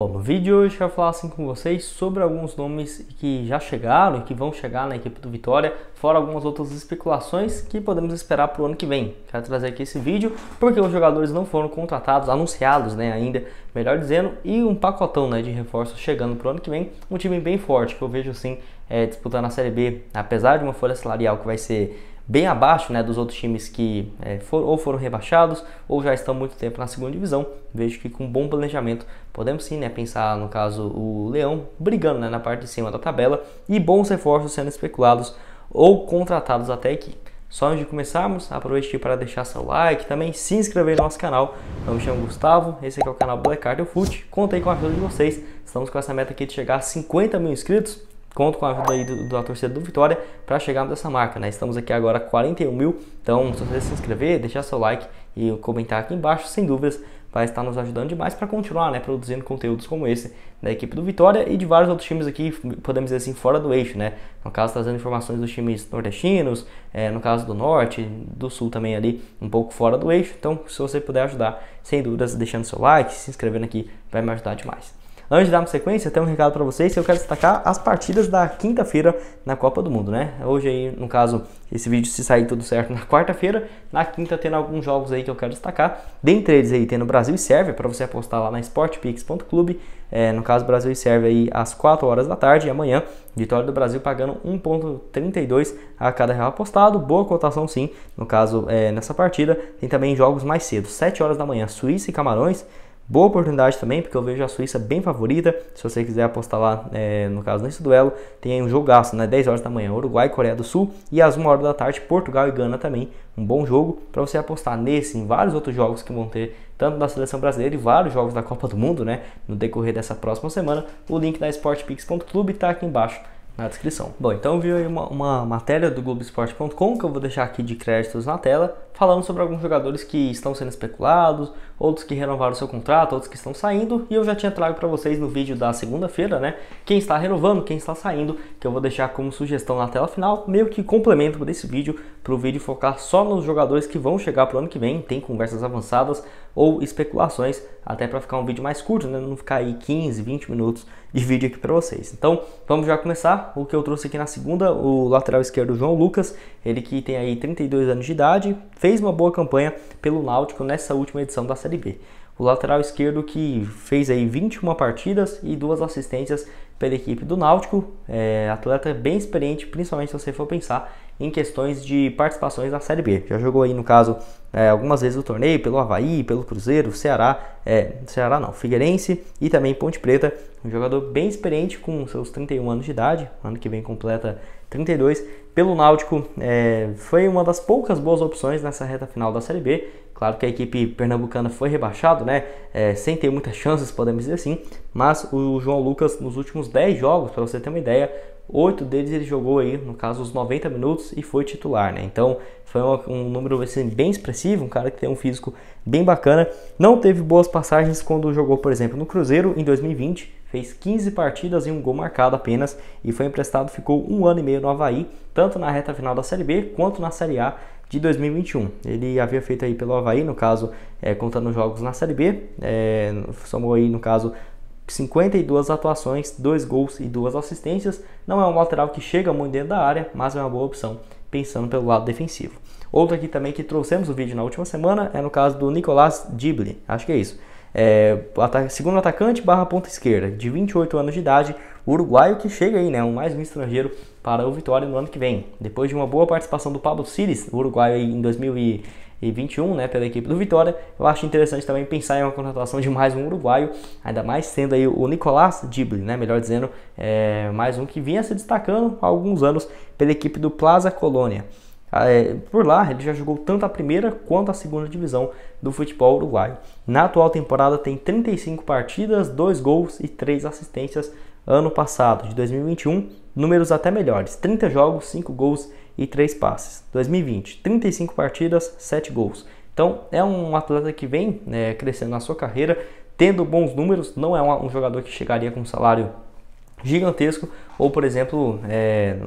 Bom, no vídeo de hoje eu quero falar assim com vocês sobre alguns nomes que já chegaram e que vão chegar na equipe do Vitória, fora algumas outras especulações que podemos esperar para o ano que vem. Quero trazer aqui esse vídeo porque os jogadores não foram contratados, anunciados, né, ainda, melhor dizendo, e um pacotão, né, de reforços chegando para o ano que vem, um time bem forte que eu vejo sim disputando a Série B, apesar de uma folha salarial que vai ser bem abaixo, né, dos outros times que foram rebaixados ou já estão há muito tempo na segunda divisão. Vejo que com bom planejamento podemos sim, né, pensar no caso o Leão brigando, né, na parte de cima da tabela e bons reforços sendo especulados ou contratados até aqui. Só antes de começarmos, aproveite para deixar seu like, também se inscrever no nosso canal. Eu me chamo Gustavo, esse aqui é o canal Black Cartel Fut. Contei com a ajuda de vocês, estamos com essa meta aqui de chegar a 50 mil inscritos. Conto com a ajuda aí da torcida do Vitória para chegarmos nessa marca, né? Estamos aqui agora a 41 mil, então se você se inscrever, deixar seu like e comentar aqui embaixo, sem dúvidas, vai estar nos ajudando demais para continuar, né, produzindo conteúdos como esse da equipe do Vitória e de vários outros times aqui, podemos dizer assim, fora do eixo, né? No caso, trazendo informações dos times nordestinos, no caso do Norte, do Sul também ali, um pouco fora do eixo. Então, se você puder ajudar, sem dúvidas, deixando seu like, se inscrevendo aqui, vai me ajudar demais. Antes de darmos sequência, eu tenho um recado para vocês. Eu quero destacar as partidas da quinta-feira na Copa do Mundo, né? Hoje aí, no caso, esse vídeo se sair tudo certo na quarta-feira, na quinta tendo alguns jogos aí que eu quero destacar. Dentre eles aí tendo Brasil e Sérvia, para você apostar lá na sportpix.com. No caso, Brasil e Sérvia aí às 4 horas da tarde e amanhã, vitória do Brasil pagando 1,32 a cada real apostado. Boa cotação sim, no caso, nessa partida. Tem também jogos mais cedo, 7 horas da manhã, Suíça e Camarões. Boa oportunidade também, porque eu vejo a Suíça bem favorita. Se você quiser apostar lá, no caso, nesse duelo, tem aí um jogaço, né? 10 horas da manhã, Uruguai e Coreia do Sul. E às 1 hora da tarde, Portugal e Gana também. Um bom jogo para você apostar nesse e em vários outros jogos que vão ter, tanto da Seleção Brasileira e vários jogos da Copa do Mundo, né? No decorrer dessa próxima semana. O link da sportpix.club está aqui embaixo na descrição. Bom, então viu aí uma matéria do Globoesporte.com que eu vou deixar aqui de créditos na tela, falando sobre alguns jogadores que estão sendo especulados, outros que renovaram seu contrato, outros que estão saindo, e eu já tinha trago para vocês no vídeo da segunda-feira, né, quem está renovando, quem está saindo, que eu vou deixar como sugestão na tela final, meio que complemento desse vídeo, para o vídeo focar só nos jogadores que vão chegar para o ano que vem. Tem conversas avançadas ou especulações, até para ficar um vídeo mais curto, né, não ficar aí 15, 20 minutos de vídeo aqui para vocês. Então, vamos já começar. O que eu trouxe aqui na segunda, o lateral esquerdo João Lucas, ele que tem aí 32 anos de idade, fez uma boa campanha pelo Náutico nessa última edição da Série B. O lateral esquerdo que fez aí 21 partidas e 2 assistências pela equipe do Náutico, atleta bem experiente, principalmente se você for pensar em questões de participações na Série B. Já jogou aí, no caso, algumas vezes o torneio, pelo Avaí, pelo Cruzeiro, Figueirense e também Ponte Preta. Um jogador bem experiente com seus 31 anos de idade, ano que vem completa 32. Pelo Náutico, foi uma das poucas boas opções nessa reta final da Série B. Claro que a equipe pernambucana foi rebaixada, né, sem ter muitas chances, podemos dizer assim, mas o João Lucas, nos últimos 10 jogos, para você ter uma ideia, 8 deles ele jogou aí, no caso, os 90 minutos e foi titular, né? Então foi um número assim, bem expressivo, um cara que tem um físico bem bacana. Não teve boas passagens quando jogou, por exemplo, no Cruzeiro em 2020, fez 15 partidas e um gol marcado apenas e foi emprestado, ficou um ano e meio no Avaí, tanto na reta final da Série B quanto na Série A de 2021. Ele havia feito aí pelo Avaí, no caso, contando jogos na Série B, somou aí, no caso, 52 atuações, 2 gols e 2 assistências. Não é um lateral que chega muito dentro da área, mas é uma boa opção pensando pelo lado defensivo. Outro aqui também que trouxemos o vídeo na última semana é no caso do Nicolas Dibli, acho que é isso. Segundo atacante barra ponta esquerda, de 28 anos de idade, uruguaio que chega aí, né, mais um estrangeiro para o Vitória no ano que vem. Depois de uma boa participação do Pablo Siris, uruguaio aí em 2021, né, pela equipe do Vitória, eu acho interessante também pensar em uma contratação de mais um uruguaio, ainda mais sendo aí o Nicolas Dibli, né, melhor dizendo, mais um que vinha se destacando há alguns anos pela equipe do Plaza Colônia. Por lá ele já jogou tanto a primeira quanto a segunda divisão do futebol uruguaio. Na atual temporada tem 35 partidas, 2 gols e 3 assistências. Ano passado, de 2021, números até melhores, 30 jogos, 5 gols e 3 passes. 2020, 35 partidas, 7 gols. Então é um atleta que vem crescendo na sua carreira, tendo bons números. Não é um jogador que chegaria com um salário gigantesco ou, por exemplo,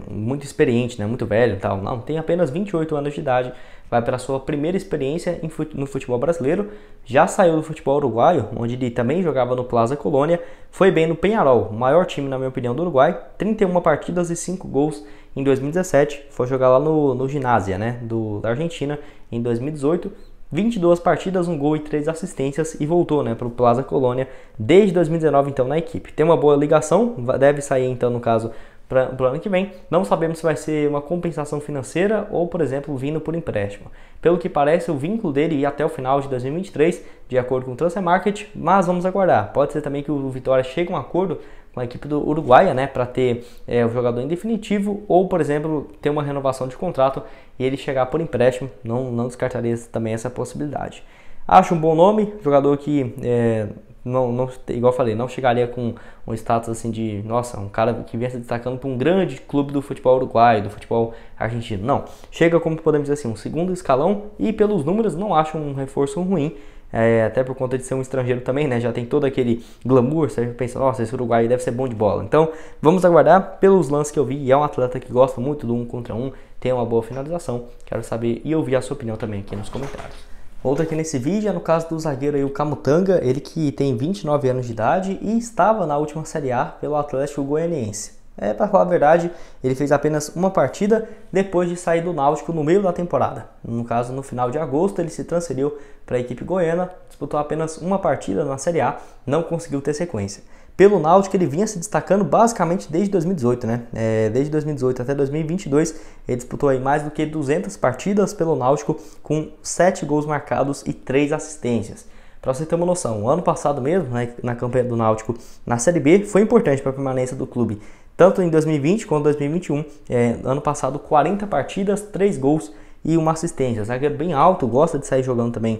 muito experiente, né, muito velho e tal. Não, tem apenas 28 anos de idade, vai para sua primeira experiência no futebol brasileiro, já saiu do futebol uruguaio, onde ele também jogava no Plaza Colônia, foi bem no Penarol, o maior time na minha opinião do Uruguai, 31 partidas e 5 gols em 2017, foi jogar lá no Ginásio, né, da Argentina, em 2018, 22 partidas, 1 gol e 3 assistências e voltou, né, para o Plaza Colônia desde 2019 então na equipe. Tem uma boa ligação, deve sair então no caso para o ano que vem. Não sabemos se vai ser uma compensação financeira ou, por exemplo, vindo por empréstimo. Pelo que parece, o vínculo dele ia até o final de 2023, de acordo com o Transfer Market, mas vamos aguardar. Pode ser também que o Vitória chegue a um acordo com a equipe do Uruguaia, né, para ter o jogador em definitivo ou, por exemplo, ter uma renovação de contrato e ele chegar por empréstimo. Não descartaria também essa possibilidade. Acho um bom nome, jogador que não, igual eu falei, não chegaria com um status assim de, nossa, um cara que vinha se destacando para um grande clube do futebol uruguaio, do futebol argentino. Não, chega, como podemos dizer assim, um segundo escalão e pelos números não acho um reforço ruim. Até por conta de ser um estrangeiro também, né? Já tem todo aquele glamour, você pensa, nossa, esse uruguaio deve ser bom de bola. Então, vamos aguardar pelos lances que eu vi. E é um atleta que gosta muito do 1 contra 1, tem uma boa finalização. Quero saber e ouvir a sua opinião também aqui nos comentários. Outro aqui nesse vídeo é no caso do zagueiro aí, o Camutanga, ele que tem 29 anos de idade e estava na última Série A pelo Atlético Goianiense. Para falar a verdade, ele fez apenas uma partida depois de sair do Náutico no meio da temporada. No caso, no final de agosto, ele se transferiu para a equipe goiana, disputou apenas uma partida na Série A, não conseguiu ter sequência. Pelo Náutico, ele vinha se destacando basicamente desde 2018, né? Desde 2018 até 2022, ele disputou aí mais do que 200 partidas pelo Náutico, com 7 gols marcados e 3 assistências. Para você ter uma noção, o ano passado mesmo, né, na campanha do Náutico na Série B, foi importante para a permanência do clube. Tanto em 2020 quanto 2021, ano passado 40 partidas, 3 gols e 1 assistência. Zagueiro bem alto, gosta de sair jogando também,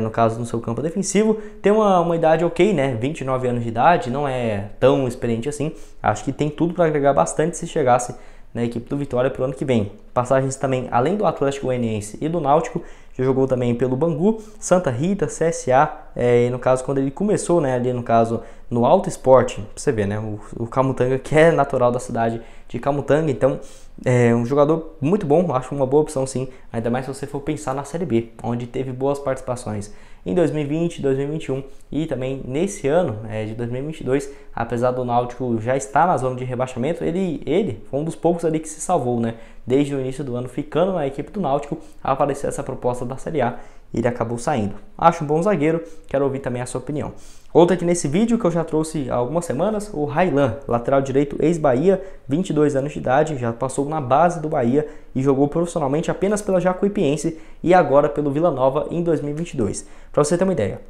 no caso, no seu campo defensivo. Tem uma idade ok, né? 29 anos de idade, não é tão experiente assim. Acho que tem tudo para agregar bastante se chegasse na equipe do Vitória para o ano que vem. Passagens também, além do Atlético Goianiense e do Náutico, já jogou também pelo Bangu, Santa Rita, CSA, e no caso quando ele começou, né, ali no caso no Alto Esporte, pra você ver, né, o Camutanga, que é natural da cidade de Camutanga, então é um jogador muito bom, acho uma boa opção sim, ainda mais se você for pensar na Série B, onde teve boas participações em 2020, 2021 e também nesse ano de 2022, apesar do Náutico já estar na zona de rebaixamento, ele foi um dos poucos ali que se salvou, né, desde o início do ano, ficando na equipe do Náutico, apareceu essa proposta da Série A e ele acabou saindo. Acho um bom zagueiro, quero ouvir também a sua opinião. Outro aqui nesse vídeo que eu já trouxe há algumas semanas, o Raylan, lateral direito ex-Bahia, 22 anos de idade, já passou na base do Bahia e jogou profissionalmente apenas pela Jacuipiense e agora pelo Vila Nova em 2022. Para você ter uma ideia,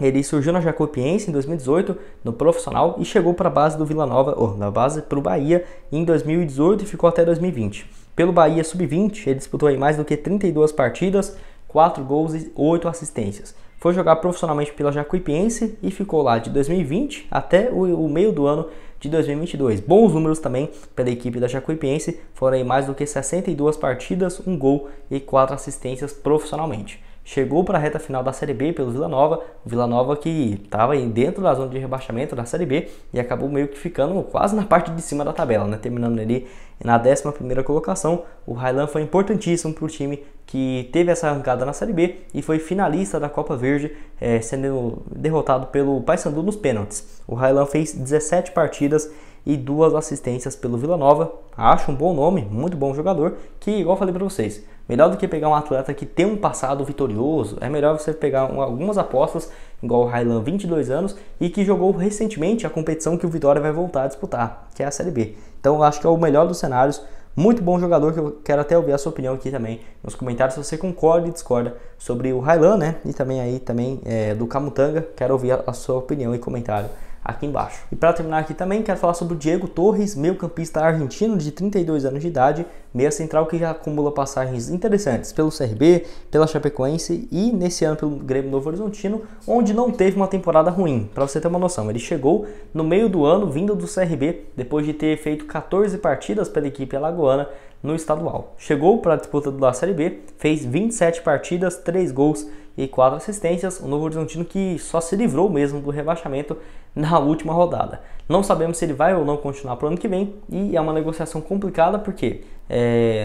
ele surgiu na Jacuipiense em 2018 no profissional e chegou para a base do Vila Nova, ou na base para o Bahia em 2018 e ficou até 2020. Pelo Bahia Sub-20, ele disputou aí mais do que 32 partidas, 4 gols e 8 assistências. Foi jogar profissionalmente pela Jacuipiense e ficou lá de 2020 até o meio do ano de 2022. Bons números também pela equipe da Jacuipiense, foram aí mais do que 62 partidas, 1 gol e 4 assistências profissionalmente. Chegou para a reta final da Série B pelo Vila Nova, o Vila Nova que estava dentro da zona de rebaixamento da Série B e acabou meio que ficando quase na parte de cima da tabela, né? Terminando ali na 11ª colocação. O Raylan foi importantíssimo para o time que teve essa arrancada na Série B e foi finalista da Copa Verde, sendo derrotado pelo Paysandu nos pênaltis. O Raylan fez 17 partidas e 2 assistências pelo Vila Nova. Acho um bom nome, muito bom jogador, que igual eu falei para vocês, melhor do que pegar um atleta que tem um passado vitorioso, é melhor você pegar algumas apostas, igual o Raylan, 22 anos, e que jogou recentemente a competição que o Vitória vai voltar a disputar, que é a Série B. Então acho que é o melhor dos cenários, muito bom jogador, que eu quero até ouvir a sua opinião aqui também nos comentários, se você concorda e discorda sobre o Raylan, né, e também aí do Camutanga, quero ouvir a sua opinião e comentário aqui embaixo. E para terminar aqui também, quero falar sobre o Diego Torres, meio-campista argentino de 32 anos de idade, meia central que já acumula passagens interessantes pelo CRB, pela Chapecoense e nesse ano pelo Grêmio Novo Horizontino, onde não teve uma temporada ruim. Para você ter uma noção, ele chegou no meio do ano vindo do CRB, depois de ter feito 14 partidas pela equipe alagoana no estadual. Chegou para a disputa da Série B, fez 27 partidas, 3 gols e 4 assistências, o Novo Horizontino que só se livrou mesmo do rebaixamento na última rodada. Não sabemos se ele vai ou não continuar para o ano que vem e é uma negociação complicada porque,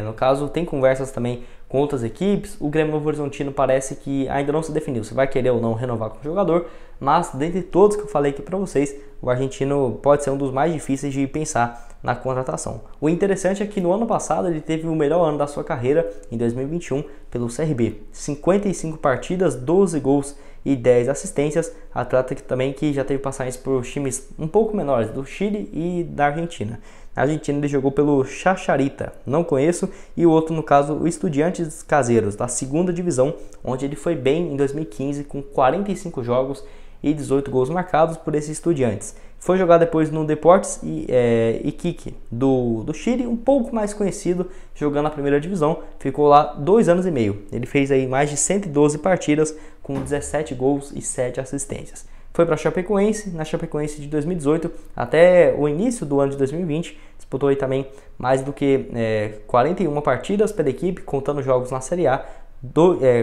no caso, tem conversas também com outras equipes, o Grêmio Novo Horizontino parece que ainda não se definiu se vai querer ou não renovar com o jogador, mas dentre todos que eu falei aqui para vocês, o argentino pode ser um dos mais difíceis de pensar na contratação. O interessante é que no ano passado ele teve o melhor ano da sua carreira, em 2021, pelo CRB. 55 partidas, 12 gols e 10 assistências, atleta que também que já teve passagens por times um pouco menores, do Chile e da Argentina. Na Argentina ele jogou pelo Chacarita, não conheço, e o outro no caso o Estudiantes Caseiros, da segunda divisão, onde ele foi bem em 2015 com 45 jogos e 18 gols marcados por esses Estudiantes. Foi jogar depois no Deportes Iquique do Chile, um pouco mais conhecido, jogando na primeira divisão, ficou lá 2 anos e meio. Ele fez aí mais de 112 partidas com 17 gols e 7 assistências. Foi para a Chapecoense, na Chapecoense de 2018 até o início do ano de 2020, disputou aí também mais do que 41 partidas pela equipe, contando jogos na Série A,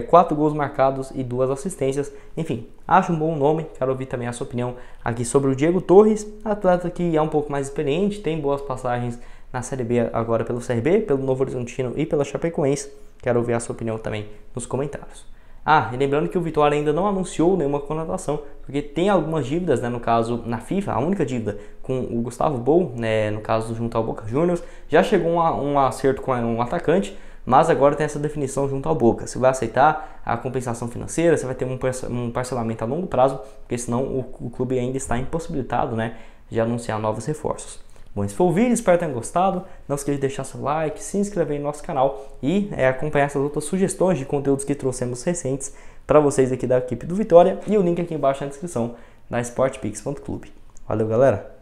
4 gols marcados e 2 assistências. Enfim, acho um bom nome. Quero ouvir também a sua opinião aqui sobre o Diego Torres, atleta que é um pouco mais experiente, tem boas passagens na Série B agora pelo CRB, pelo Novo Horizontino e pela Chapecoense. Quero ouvir a sua opinião também nos comentários. Ah, e lembrando que o Vitória ainda não anunciou nenhuma contratação, porque tem algumas dívidas, né, no caso na FIFA, a única dívida com o Gustavo Bol, né, no caso junto ao Boca Juniors, já chegou um acerto com um atacante, mas agora tem essa definição junto ao Boca, se vai aceitar a compensação financeira, se vai ter um parcelamento a longo prazo, porque senão o clube ainda está impossibilitado, né, de anunciar novos reforços. Bom, esse foi o vídeo, espero que tenham gostado, não esqueça de deixar seu like, se inscrever no nosso canal e acompanhar essas outras sugestões de conteúdos que trouxemos recentes para vocês aqui da equipe do Vitória, e o link aqui embaixo na descrição da SportPix.club. Valeu, galera!